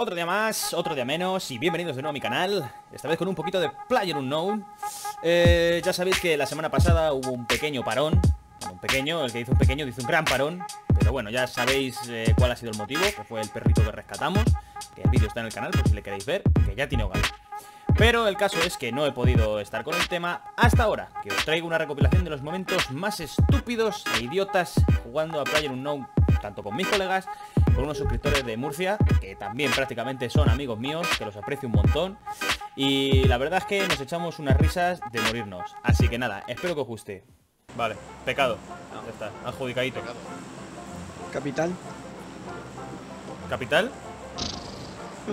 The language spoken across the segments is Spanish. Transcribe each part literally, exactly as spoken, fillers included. Otro día más, otro día menos, y bienvenidos de nuevo a mi canal. Esta vez con un poquito de Player Unknown. eh, Ya sabéis que la semana pasada hubo un pequeño parón. Un pequeño, el que dice un pequeño dice un gran parón. Pero bueno, ya sabéis eh, cuál ha sido el motivo, que fue el perrito que rescatamos. Que el vídeo está en el canal por si le queréis ver, que ya tiene hogar. Pero el caso es que no he podido estar con el tema hasta ahora, que os traigo una recopilación de los momentos más estúpidos e idiotas jugando a PlayerUnknown, tanto con mis colegas, con unos suscriptores de Murcia, que también prácticamente son amigos míos, que los aprecio un montón. Y la verdad es que nos echamos unas risas de morirnos. Así que nada, espero que os guste. Vale, pecado. No. Ya está, adjudicadito. Pecado. Capital. ¿Capital?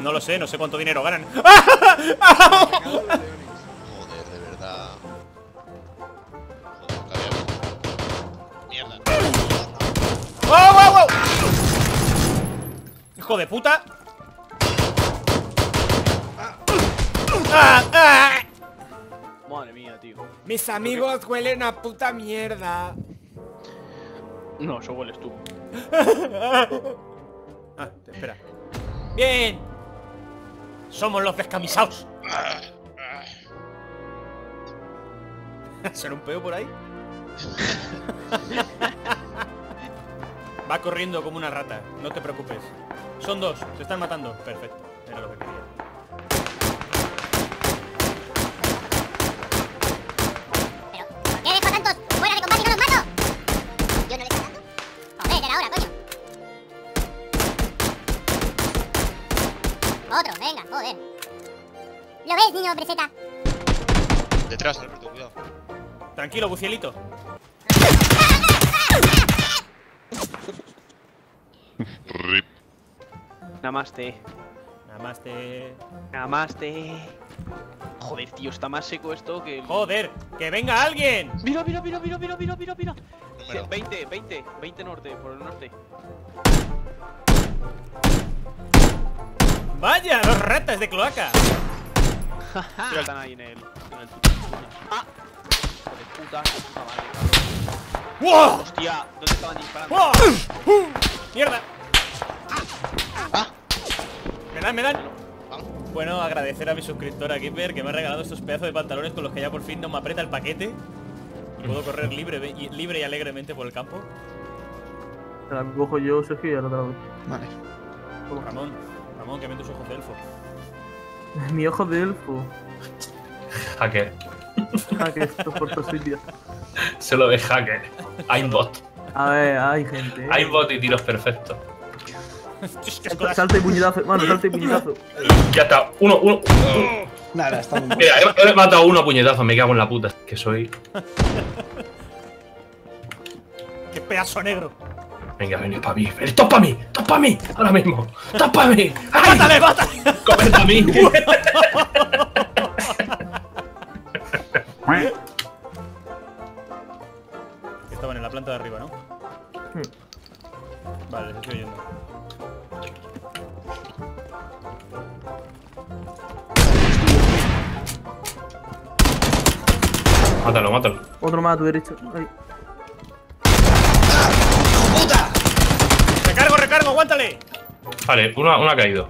No lo sé, no sé cuánto dinero ganan. Joder, de verdad. Joder, mierda. ¡Wow, wow, wow! ¡Hijo de puta! ¡Ah, ah! Madre mía, tío. Mis amigos huelen a puta mierda. No, eso hueles tú. Ah, espera. ¡Bien! Somos los descamisados. ¿Será un peo por ahí? Va corriendo como una rata, no te preocupes. Son dos, se están matando. Perfecto, era lo que quería. ¿Pero qué dejo tantos? ¡Fuera de combate y no los mato! ¿Yo no le estoy dando? Joder, era hora, coño. Otro, venga, joder. ¿Lo ves, niño preseta? Detrás, Alberto, cuidado. Tranquilo, bucielito. Rip. Namaste. Namaste. Namaste. Joder, tío, está más seco esto que... ¡Joder! ¡Que venga alguien! ¡Mira, mira, mira, mira, mira, mira, mira, mira! veinte, veinte, veinte norte, por el norte. ¡Vaya! ¡Dos ratas de cloaca! Pero están ahí en el... En el puto. ¡Ah! ¡Joder, puta! ¡Puta madre! ¡Wow! ¡Hostia! ¿Dónde estaban disparando? ¡Wow! ¡Uh! ¡Mierda! ¡Ah! ¡Me dan, me dan! Bueno, agradecer a mi suscriptora Keeper, que me ha regalado estos pedazos de pantalones con los que ya por fin no me aprieta el paquete. Y puedo correr libre, libre y alegremente por el campo. La cojo yo, Sergio, y ahora otra vez. Vale. Ramón. Ramón, que ven tus ojos de elfo. Mi ojo de elfo. Hacker. Hacker, esto por tu sitio. Se lo de hacker. Hay bot. A ver, hay gente. Hay bot y tiros perfectos. Salta y puñetazo, hermano, salta y puñetazo. Ya está, uno, uno. Nada, está muy bien. Mira, he, he matado a uno a puñetazo, me cago en la puta, que soy. Qué pedazo negro. Venga, venid para mí. ¡Esto es para mí! ¡Esto es para mí! ¡Ahora mismo! ¡Esto es para mí! ¡Ay! ¡Mátale, mátale! ¡Cómete a mí! Estaban en la planta de arriba, ¿no? Hmm. Vale, les estoy oyendo. Mátalo, mátalo. Otro más a tu derecha. Ahí. ¡Recargo, aguántale! Vale, uno, uno ha caído.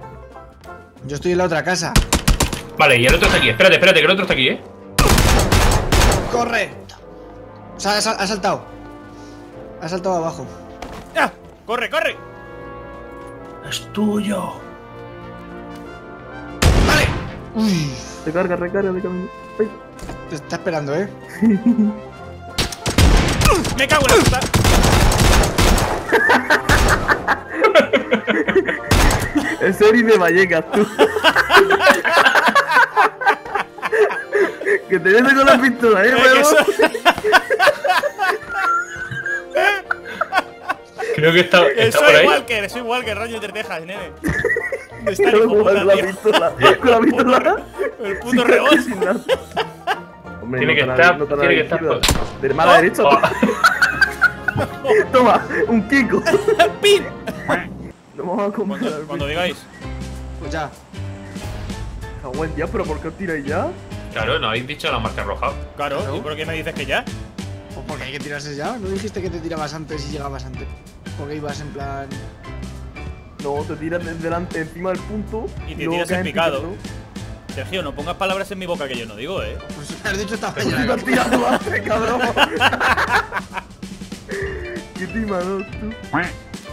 Yo estoy en la otra casa. Vale, y el otro está aquí. Espérate, espérate, que el otro está aquí, ¿eh? ¡Corre! Ha, ha, ha saltado. Ha saltado abajo. ¡Ah! ¡Corre, corre! ¡Es tuyo! ¡Vale! Uy. Recarga, recarga, me camino. Te está esperando, ¿eh? ¡Me cago en la puta! Es Eric de Vallecas, tú. Que te vienes con la pistola, eh, weón. Creo que está, está por ahí. Soy Walker, soy Walker, rollo de Texas, nene. Está con la pistola. Con la pistola. El puto rebote. Tiene que estar, tiene que estar. De mala derecha. Toma, un Kiko. ¡Pin! Lo vamos a comer. Cuando, cuando digáis. Pues ya. Buen día, pero ¿por qué os tiráis ya? Claro, no habéis dicho la marca roja. Claro, claro. ¿Y por qué me dices que ya? Pues porque hay que tirarse ya. ¿No dijiste que te tirabas antes y llegabas antes? Porque ibas en plan... No, te tiras de delante, encima del punto. Y te tiras en picado. Sergio, no pongas palabras en mi boca que yo no digo, eh. Pues has dicho esta peña. Te has tirado base, cabrón. Qué timado, tú.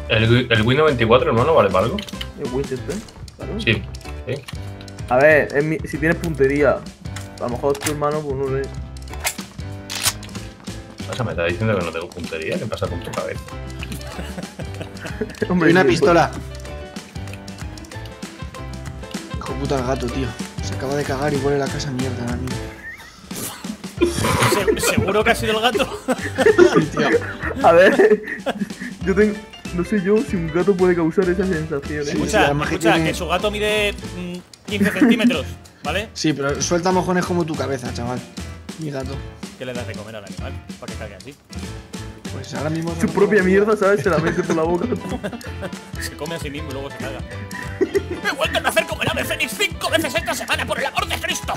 El, el Win noventa y cuatro, hermano, ¿vale para algo? El Winchester, claro. Sí. Sí. A ver, mi, si tienes puntería, a lo mejor tu hermano, pues no sé. Pasa, me está diciendo que no tengo puntería. ¿Qué pasa con tu cabeza? Hombre, y una pistola. Hijo puta el gato, tío. Se acaba de cagar y vuelve la casa mierda, la niña. ¿Se ¿Seguro que ha sido el gato? Sí, tío. A ver, yo tengo. No sé yo si un gato puede causar esas sensaciones. Sí, escucha, sí, escucha tiene... que su gato mide quince centímetros, ¿vale? Sí, pero suelta mojones como tu cabeza, chaval. Mi gato. ¿Qué le das de comer al animal? Para que cargue así. Pues ahora mismo. Su propia mierda, ¿sabes? Se la mete por la boca. Se come a sí mismo y luego se caga. ¡Me he vuelto a nacer como el ave fénix cinco veces esta semana, por el amor de Cristo!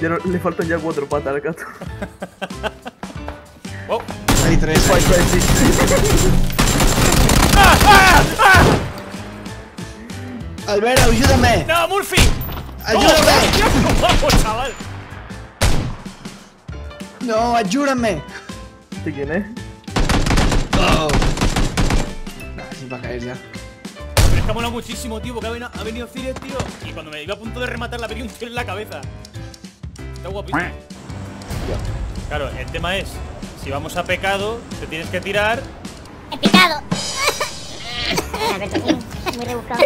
Ya no, le faltan ya cuatro patas al gato. ¡Wow! Hay tres. Five, five, six. ¡Ah, ah, ah! ¡Alberto, ayúdame! ¡No, Murphy! ¡Ayúdame! ¡Oh, vamos, chaval! No, ayúdame. ¿Este quién es? Oh. Nada, sin para caer ya. Pero es que ha molado muchísimo, tío, porque ha venido Cires, tío. Y cuando me iba a punto de rematar, la pedí un tiro en la cabeza. Está guapito. Claro, el tema es, si vamos a pecado, te tienes que tirar. ¡He pecado! Alberto, tío, muy rebuscado.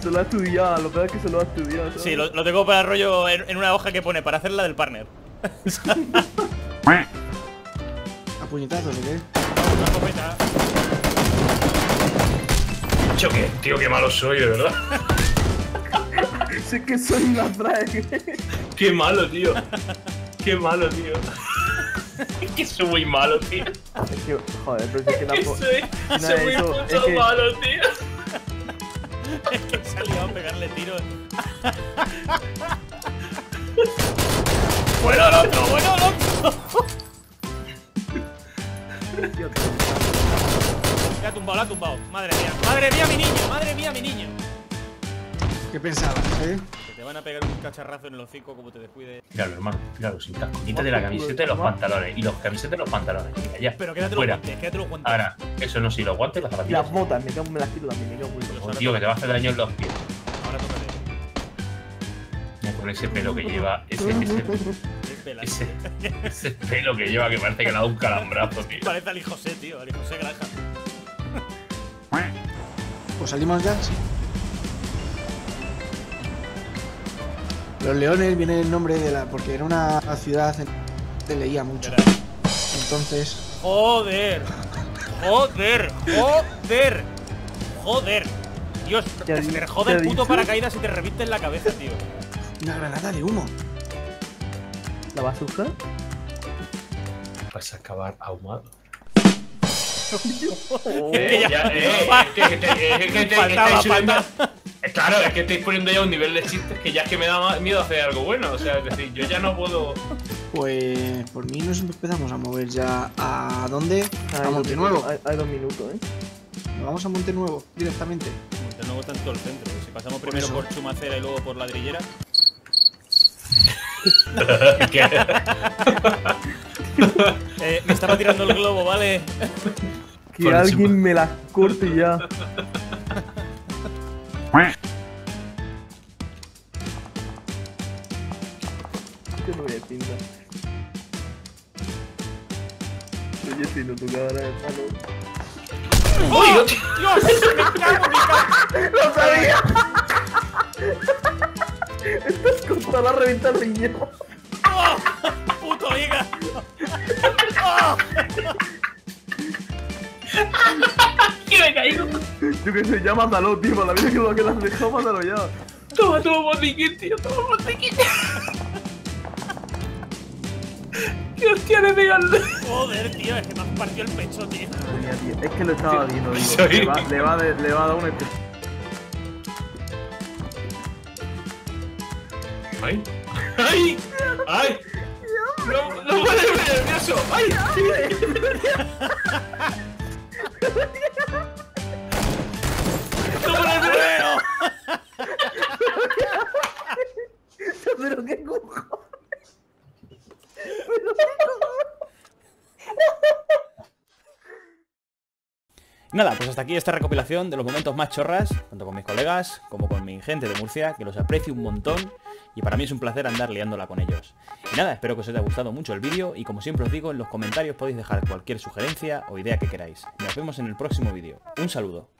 Se lo ha estudiado, lo peor es que se lo ha estudiado. ¿Sabes? Sí, lo, lo tengo para rollo en, en una hoja que pone para hacer la del partner. ¿A puñetazos o qué? Una copeta. Yo qué, tío, qué malo soy, de verdad. Sé que soy una frase. Qué malo, tío. Qué malo, tío. Es que soy muy malo, tío. Es que, joder, pero es que tampoco. Soy, soy muy puto malo, tío. Es que se ha liado a pegarle tiros. ¡Bueno, loco! ¡Bueno, loco! La ha tumbado, la ha tumbado. Madre mía. ¡Madre mía, mi niño! ¡Madre mía, mi niño! ¿Qué pensabas, eh? Que te van a pegar un cacharrazo en el hocico como te descuides. Claro, hermano. Claro, sin casco. Quítate la camiseta y los pantalones. Y los camisetas y los pantalones. Mira, ya. Pero quédate los guantes, quédate los guantes. Ahora, eso no, si los guantes, las zapatillas. Las botas, me cago en las pilas, me cago en los... Tío, que te vas a hacer daño en los pies. Ahora tócate. Con ese pelo que lleva, ese, ese, ese, ese pelo que lleva que parece que le ha dado un calambrazo, tío. Parece al José, tío, al José Granja. ¿Pues salimos ya? Sí. Los Leones viene el nombre de la... porque era una ciudad que leía mucho. Entonces... ¡Joder! ¡Joder! ¡Joder! ¡Joder! Dios, te joda el puto paracaídas y te reviste en la cabeza, tío. Una granada de humo. ¿La vas a usar? Vas a acabar ahumado. Claro, es que estáis poniendo ya un nivel de chistes que ya es que me da miedo hacer algo bueno. O sea, es decir, yo ya no puedo. Pues por mí nos empezamos a mover ya. ¿A dónde? A, a Monte Nuevo. Hay, hay dos minutos, eh. Nos vamos a Monte Nuevo directamente. Monte Nuevo está en todo el centro. Si pasamos por primero eso. Por Chumacera y luego por Ladrillera. eh, me estaba tirando el globo, ¿vale? Que por alguien chuma. Me las corte ya. Yo no voy a pintar. Oye, si no tocaba la de palo. ¡Oh, Dios! ¡Me cago, me cago! ¡Lo sabía! Estás con toda la revista de guión. ¡Oh! ¡Puto hígado! ¡Oh! ¡Que me he caído! Yo que sé, ya mátalo, tío. La vida que lo que las dejado, mátalo ya. Toma, toma botiquín, tío. Toma botiquín. ¡Qué hostia le pegan! Joder, tío, es que me has partido el pecho, tío. Mira, tío, es que lo estaba viendo, digo. Soy... Le, va, le, va de, le va a dar una. ¡Ay! ¡Ay! ¡Ay! ¡No, no puedes ver nervioso! ¡Ay! ¡Ay! Nada, pues hasta aquí esta recopilación de los momentos más chorras, tanto con mis colegas como con mi gente de Murcia, que los aprecio un montón y para mí es un placer andar liándola con ellos. Y nada, espero que os haya gustado mucho el vídeo y como siempre os digo, en los comentarios podéis dejar cualquier sugerencia o idea que queráis. Nos vemos en el próximo vídeo. Un saludo.